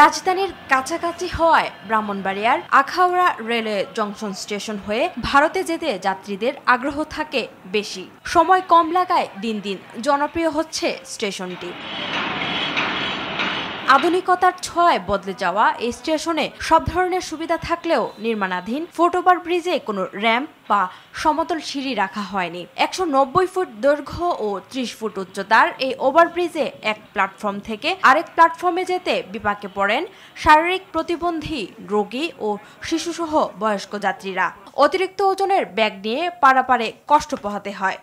রাজধানীর কাছাকাছি হওয়ায় ব্রাহ্মণবাড়িয়ার আখাউড়া রেলওয়ে জংশন স্টেশন হয়ে ভারতে যেতে যাত্রীদের আগ্রহ থাকে বেশি। সময় কম লাগায় দিন দিন জনপ্রিয় হচ্ছে স্টেশনটি। আধুনিকতার ছোঁয়ায় বদলে যাওয়া এই স্টেশনে সব ধরনের সুবিধা থাকলেও নির্মাণাধীন ফুটওভার ব্রিজে কোনো র্যাম্প বা সমতল সিঁড়ি রাখা হয়নি। ১৯০ ফুট দৈর্ঘ্য ও ৩০ ফুট উচ্চতার এই ওভারব্রিজে এক প্ল্যাটফর্ম থেকে আরেক প্ল্যাটফর্মে যেতে বিপাকে পড়েন শারীরিক প্রতিবন্ধী, রোগী ও শিশুসহ বয়স্ক যাত্রীরা। অতিরিক্ত ওজনের ব্যাগ নিয়ে পারাপারে কষ্ট পোহাতে হয়।